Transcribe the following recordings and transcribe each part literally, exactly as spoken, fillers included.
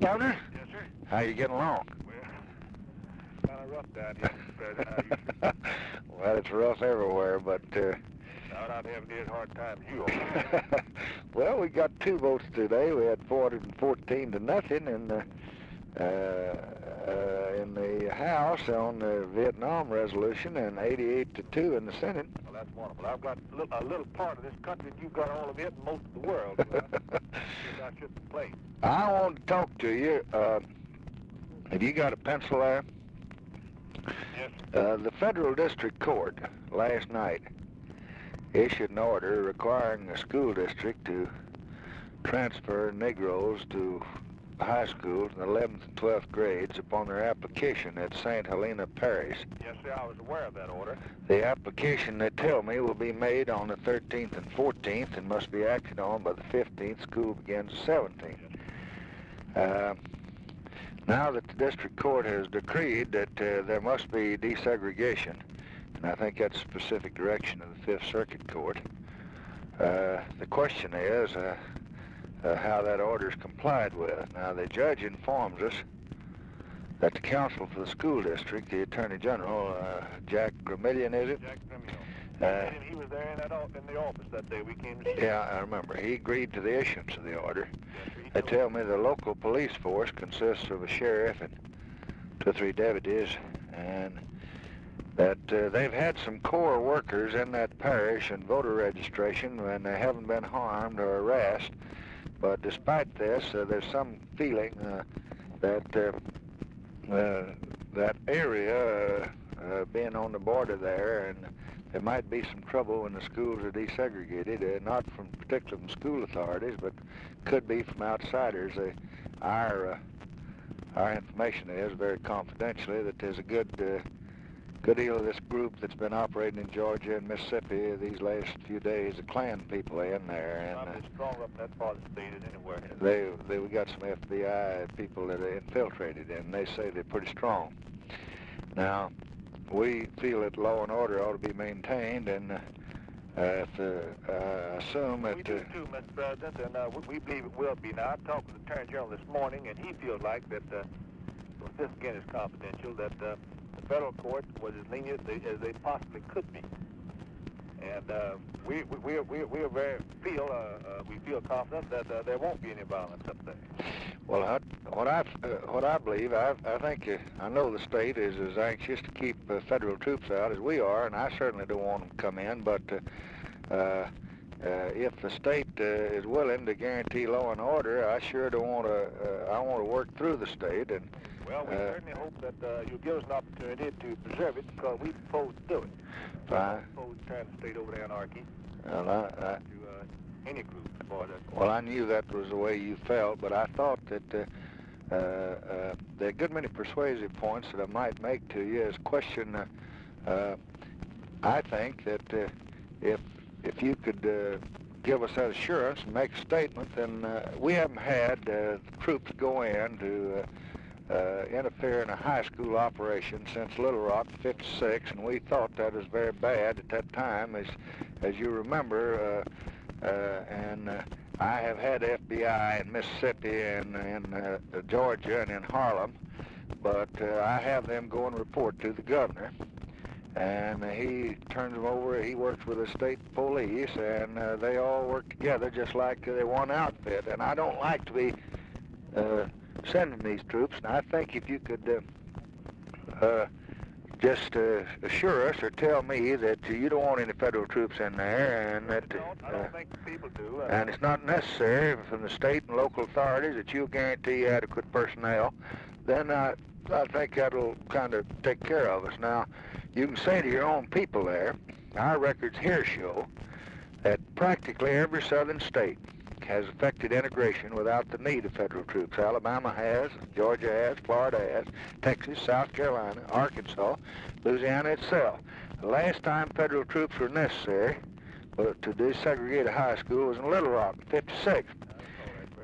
Governor? Yes, sir. How you getting along? Well, kind of rough down here. Well, it's rough everywhere, but... Uh, Thought I'd have a hard time you. Well, we got two votes today. We had four hundred fourteen to nothing in the, uh, uh, in the House on the Vietnam resolution and eighty-eight to two in the Senate. Well, that's wonderful. I've got a little, a little part of this country, and you've got all of it and most of the world. Well, I shouldn't play. I want to talk to you. Uh, have you got a pencil there? Yes. Uh, the Federal District Court last night issued an order requiring the school district to transfer Negroes to high schools in the eleventh and twelfth grades upon their application at Saint Helena Parish. Yes, sir, I was aware of that order. The application, they tell me, will be made on the thirteenth and fourteenth and must be acted on by the fifteenth. School begins the seventeenth. Uh, now that the district court has decreed that uh, there must be desegregation, and I think that's a specific direction of the Fifth Circuit Court. Uh, the question is uh, uh, how that order is complied with. Now, the judge informs us that the counsel for the school district, the Attorney General, uh, Jack Grimillion, is it? Jack Grimillion. Uh, he was there in, that o in the office that day we came to see. Yeah, I remember. He agreed to the issuance of the order. Yes, they tell me the local police force consists of a sheriff and two or three deputies, and that uh, they've had some core workers in that parish and voter registration when they haven't been harmed or harassed. But despite this, uh, there's some feeling uh, that uh, uh, that area uh, uh, being on the border there, and there might be some trouble when the schools are desegregated, uh, not from particular from school authorities, but could be from outsiders. Uh, our, uh, our information is, very confidentially, that there's a good... Uh, Good deal of this group that's been operating in Georgia and Mississippi these last few days, the Klan people in there. And, uh, stronger up that part of the state than anywhere. They, they, we got some F B I people that are infiltrated, and they say they're pretty strong. Now, we feel that law and order ought to be maintained, and uh, uh, if, uh, uh, assume that... We do uh, too, Mister President, and uh, we, we believe it will be. Now, I talked to the Attorney General this morning, and he feels like that, uh, well, this again is confidential, that... Uh, The federal court was as lenient as they, as they possibly could be, and uh, we we we we are very feel uh, uh, we feel confident that uh, there won't be any violence up there. Well, I, what I uh, what I believe, I I think uh, I know the state is as anxious to keep uh, federal troops out as we are, and I certainly don't want them to come in. But uh, uh, uh, if the state uh, is willing to guarantee law and order, I sure don't want to. Uh, I want to work through the state and. Well, we uh, certainly hope that uh, you'll give us an opportunity to preserve it, because we propose to do it. Fine. We propose to turn the state over to anarchy. Well, I, I, to uh, any group. Well, I knew that was the way you felt, but I thought that uh, uh, uh, there are a good many persuasive points that I might make to you. Is question, uh, uh, I think that uh, if if you could uh, give us that assurance and make a statement, then uh, we haven't had uh, troops go in to. Uh, Uh, interfere in a high school operation since Little Rock fifty-six, and we thought that was very bad at that time, as as you remember. Uh, uh, and uh, I have had F B I in Mississippi and in uh, Georgia and in Harlem, but uh, I have them go and report to the governor, and he turns them over. He works with the state police, and uh, they all work together just like they're one outfit. And I don't like to be. Uh, sending these troops, and I think if you could uh, uh, just uh, assure us or tell me that you don't want any federal troops in there, and that uh, I don't think people do. Uh, and it's not necessary from the state and local authorities that you guarantee adequate personnel, then I, I think that'll kind of take care of us. Now, you can say to your own people there, our records here show that practically every southern state has affected integration without the need of federal troops. Alabama has, Georgia has, Florida has, Texas, South Carolina, Arkansas, Louisiana itself. The last time federal troops were necessary to desegregate a high school was in Little Rock, fifty-six.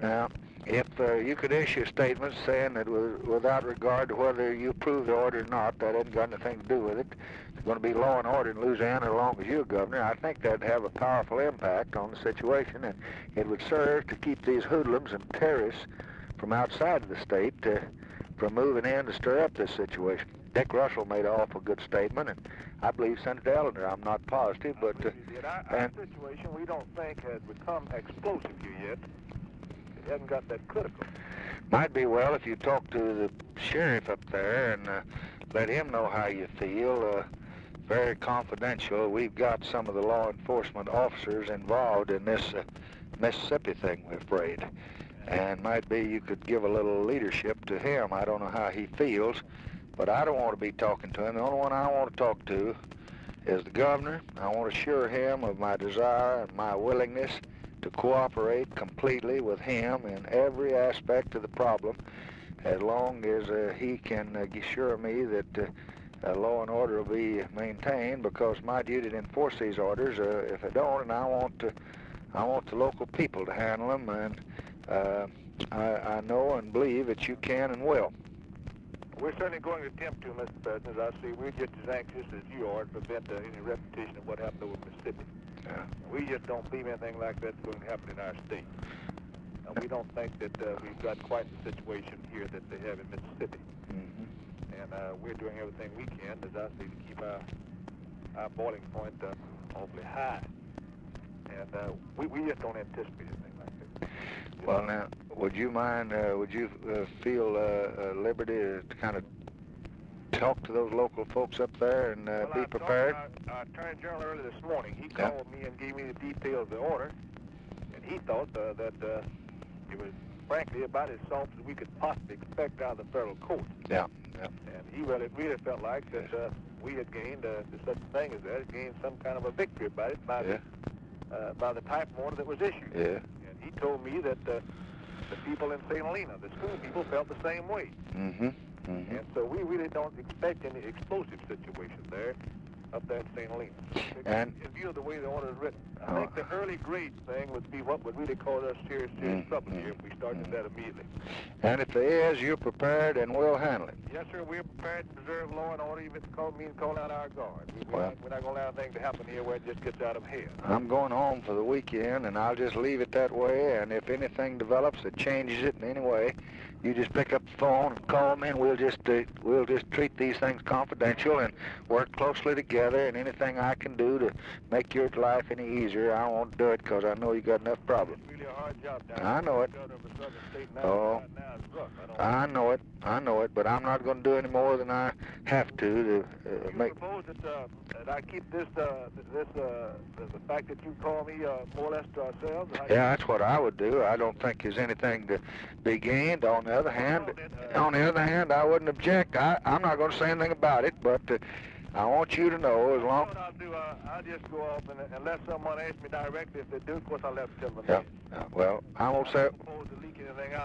Now, if uh, you could issue a statement saying that without regard to whether you approve the order or not, that hasn't got anything to do with it, it's going to be law and order in Louisiana as long as you're governor, I think that'd have a powerful impact on the situation, and it would serve to keep these hoodlums and terrorists from outside the state uh, from moving in to stir up this situation. Dick Russell made an awful good statement, and I believe Senator Ellender. I'm not positive, but uh, our, our situation we don't think has become explosive yet. It hasn't got that critical. Might be well if you talk to the sheriff up there and uh, let him know how you feel. Uh, very confidential. We've got some of the law enforcement officers involved in this uh, Mississippi thing, we're afraid. And might be you could give a little leadership to him. I don't know how he feels, but I don't want to be talking to him. The only one I want to talk to is the governor. I want to assure him of my desire and my willingness to cooperate completely with him in every aspect of the problem, as long as uh, he can uh, assure me that uh, uh, law and order will be maintained, because my duty to enforce these orders, uh, if I don't, and I want to, I want the local people to handle them, and uh, I, I know and believe that you can and will. We're certainly going to attempt to, Mister President. As I see, we're just as anxious as you are to prevent uh, any repetition of what happened over Mississippi. Yeah. We just don't believe anything like that's going to happen in our state. Uh, we don't think that uh, we've got quite the situation here that they have in Mississippi. Mm-hmm. And uh, we're doing everything we can, as I see, to keep our, our boiling point uh, awfully high. And uh, we, we just don't anticipate anything like that. You well, know? Now, would you mind, uh, would you uh, feel uh, uh, liberty to kind of talk to those local folks up there and uh, well, be prepared? Well, I talked to our, our Attorney General earlier this morning. He yeah. called me and gave me the details of the order, and he thought uh, that uh, it was, frankly, about as soft as we could possibly expect out of the federal court. Yeah, yeah. And he really, really felt like that uh, we had gained uh, such a thing as that, gained some kind of a victory by it, by, yeah. the, uh, by the type of order that was issued. Yeah. And he told me that uh, the people in Saint Helena, the school people, felt the same way. Mm-hmm. Mm-hmm. And so we really don't expect any explosive situation there up there at Saint Helena. And in view of the way the order is written, I oh. think the early grade thing would be what would really cause us serious, serious mm-hmm. trouble here if we started mm-hmm. that immediately. And if there is, you're prepared and will handle it. Yes, sir. We're prepared to preserve law and order, even if it means calling out our guard. We, we're, well, not, we're not going to allow anything to happen here where it just gets out of hand. I'm going home for the weekend, and I'll just leave it that way. And if anything develops that changes it in any way, you just pick up the phone and call me, and we'll just uh, we'll just treat these things confidential and work closely together. And anything I can do to make your life any easier, I won't do it, because I know you got enough problems. It's really a hard job down I know it. Oh, I know it. I know it. But I'm not going to do any more than I have to to uh, you make. You propose that, uh, that I keep this uh, this uh, the fact that you call me uh, more or less to ourselves. Yeah, that's what I would do. I don't think there's anything to be gained on. On the other hand, on the other hand, I wouldn't object. I, I'm not going to say anything about it, but uh, I want you to know as long. You know what I'll do? Uh, I'll just go off and unless someone asks me directly, if they do, of course I'll have to tell them. Yeah. Uh, well, I won't say.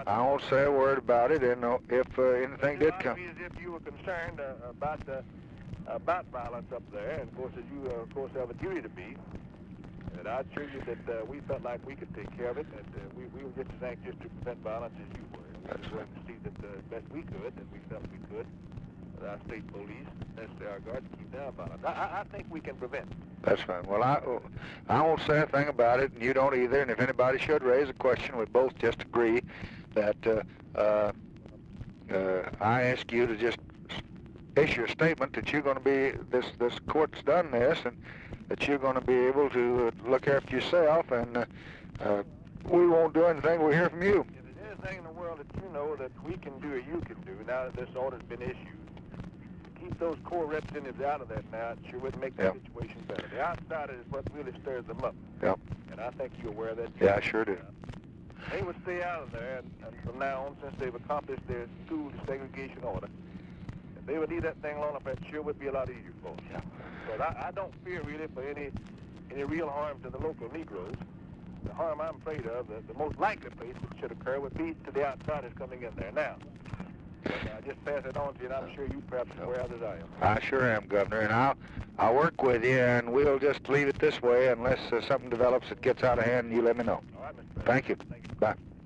I won't say a word about it, and uh, if uh, anything did come. As if you were concerned uh, about the, about violence up there, and of course, as you uh, of course have a duty to be. And I assure you that uh, we felt like we could take care of it, and uh, we, we were just as anxious to prevent violence as you were. That's right. We see that the best we could, and we felt we could, with our state police, necessarily our guards, keep down violence. I, I think we can prevent. That's right. Well, I, I won't say a thing about it, and you don't either. And if anybody should raise a question, we both just agree that uh, uh, uh, I ask you to just issue a statement that you're going to be this this court's done this, and that you're going to be able to look after yourself, and uh, uh, we won't do anything. We'll hear from you. Thing in the world that you know that we can do or you can do now that this order's been issued. Keep those core representatives out of that now, it sure would make the yep. situation better. The outsiders is what really stirs them up. Yep. And I think you're aware of that. Yeah, I sure do. Uh, they would stay out of there and, and from now on, since they've accomplished their school desegregation order. If they would leave that thing alone, it sure would be a lot easier for us. Yeah. But I, I don't fear really for any, any real harm to the local Negroes. The harm I'm afraid of, the, the most likely place that should occur would be to the outsiders coming in there now. But I just pass it on to you, and I'm sure you perhaps are aware as I am. I sure am, Governor, and I'll, I'll work with you, and we'll just leave it this way unless uh, something develops that gets out of hand, and you let me know. All right, Mister President. Thank you. Thank you. Bye.